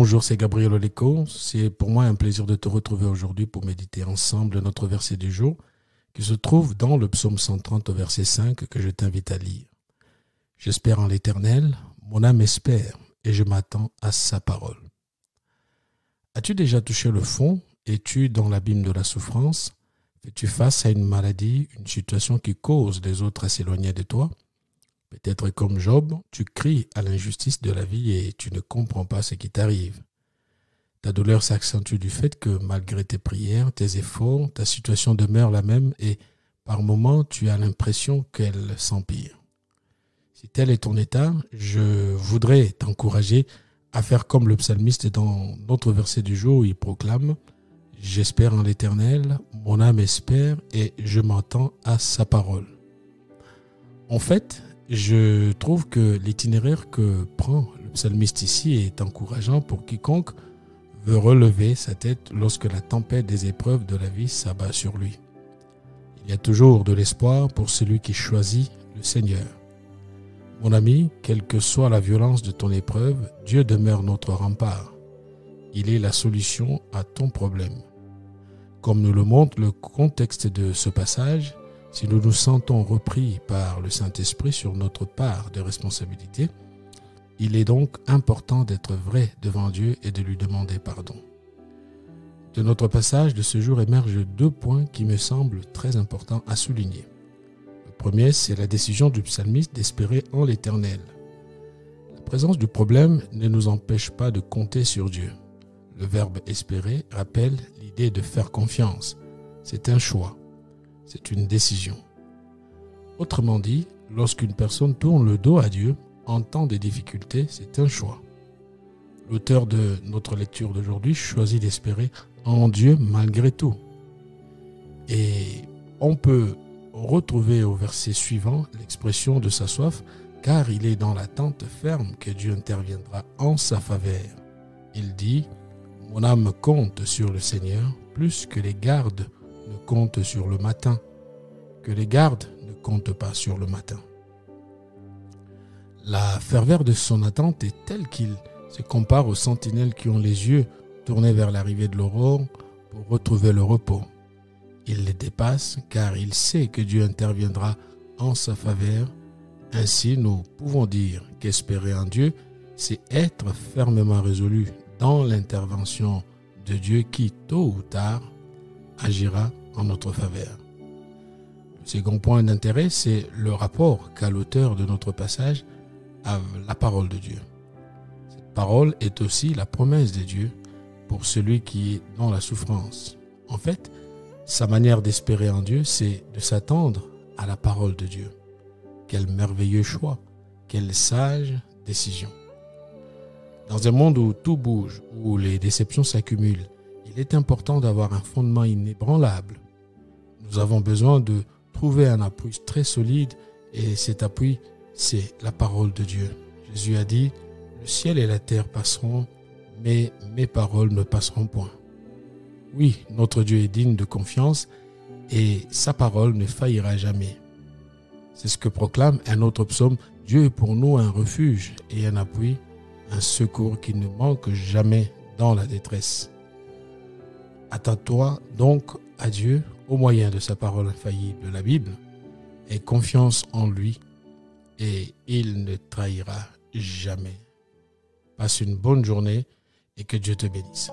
Bonjour, c'est Gabriel Oleko. C'est pour moi un plaisir de te retrouver aujourd'hui pour méditer ensemble notre verset du jour qui se trouve dans le psaume 130 verset 5 que je t'invite à lire. J'espère en l'Éternel, mon âme espère et je m'attends à sa parole. As-tu déjà touché le fond? Es-tu dans l'abîme de la souffrance? Fais-tu face à une maladie, une situation qui cause les autres à s'éloigner de toi? Peut-être comme Job, tu cries à l'injustice de la vie et tu ne comprends pas ce qui t'arrive. Ta douleur s'accentue du fait que malgré tes prières, tes efforts, ta situation demeure la même et par moments tu as l'impression qu'elle s'empire. Si tel est ton état, je voudrais t'encourager à faire comme le psalmiste dans notre verset du jour où il proclame « J'espère en l'Éternel, mon âme espère et je m'attends à sa parole. » En fait, je trouve que l'itinéraire que prend le psalmiste ici est encourageant pour quiconque veut relever sa tête lorsque la tempête des épreuves de la vie s'abat sur lui. Il y a toujours de l'espoir pour celui qui choisit le Seigneur. Mon ami, quelle que soit la violence de ton épreuve, Dieu demeure notre rempart. Il est la solution à ton problème. Comme nous le montre le contexte de ce passage, si nous nous sentons repris par le Saint-Esprit sur notre part de responsabilité, il est donc important d'être vrai devant Dieu et de lui demander pardon. De notre passage de ce jour émergent deux points qui me semblent très importants à souligner. Le premier, c'est la décision du psalmiste d'espérer en l'Éternel. La présence du problème ne nous empêche pas de compter sur Dieu. Le verbe « espérer » rappelle l'idée de faire confiance. C'est un choix. C'est une décision. Autrement dit, lorsqu'une personne tourne le dos à Dieu en temps de difficultés, c'est un choix. L'auteur de notre lecture d'aujourd'hui choisit d'espérer en Dieu malgré tout. Et on peut retrouver au verset suivant l'expression de sa soif, car il est dans l'attente ferme que Dieu interviendra en sa faveur. Il dit « Mon âme compte sur le Seigneur plus que les gardes ne compte sur le matin, que les gardes ne comptent pas sur le matin. » La ferveur de son attente est telle qu'il se compare aux sentinelles qui ont les yeux tournés vers l'arrivée de l'aurore pour retrouver le repos. Il les dépasse car il sait que Dieu interviendra en sa faveur. Ainsi, nous pouvons dire qu'espérer en Dieu, c'est être fermement résolu dans l'intervention de Dieu qui, tôt ou tard, agira en notre faveur. Le second point d'intérêt, c'est le rapport qu'a l'auteur de notre passage à la parole de Dieu. Cette parole est aussi la promesse de Dieu pour celui qui est dans la souffrance. En fait, sa manière d'espérer en Dieu, c'est de s'attendre à la parole de Dieu. Quel merveilleux choix, quelle sage décision. Dans un monde où tout bouge, où les déceptions s'accumulent, il est important d'avoir un fondement inébranlable. Nous avons besoin de trouver un appui très solide et cet appui, c'est la parole de Dieu. Jésus a dit « Le ciel et la terre passeront, mais mes paroles ne passeront point. » Oui, notre Dieu est digne de confiance et sa parole ne faillira jamais. C'est ce que proclame un autre psaume. Dieu est pour nous un refuge et un appui, un secours qui ne manque jamais dans la détresse. Attends-toi donc à Dieu au moyen de sa parole infaillible de la Bible et confiance en lui et il ne trahira jamais. Passe une bonne journée et que Dieu te bénisse.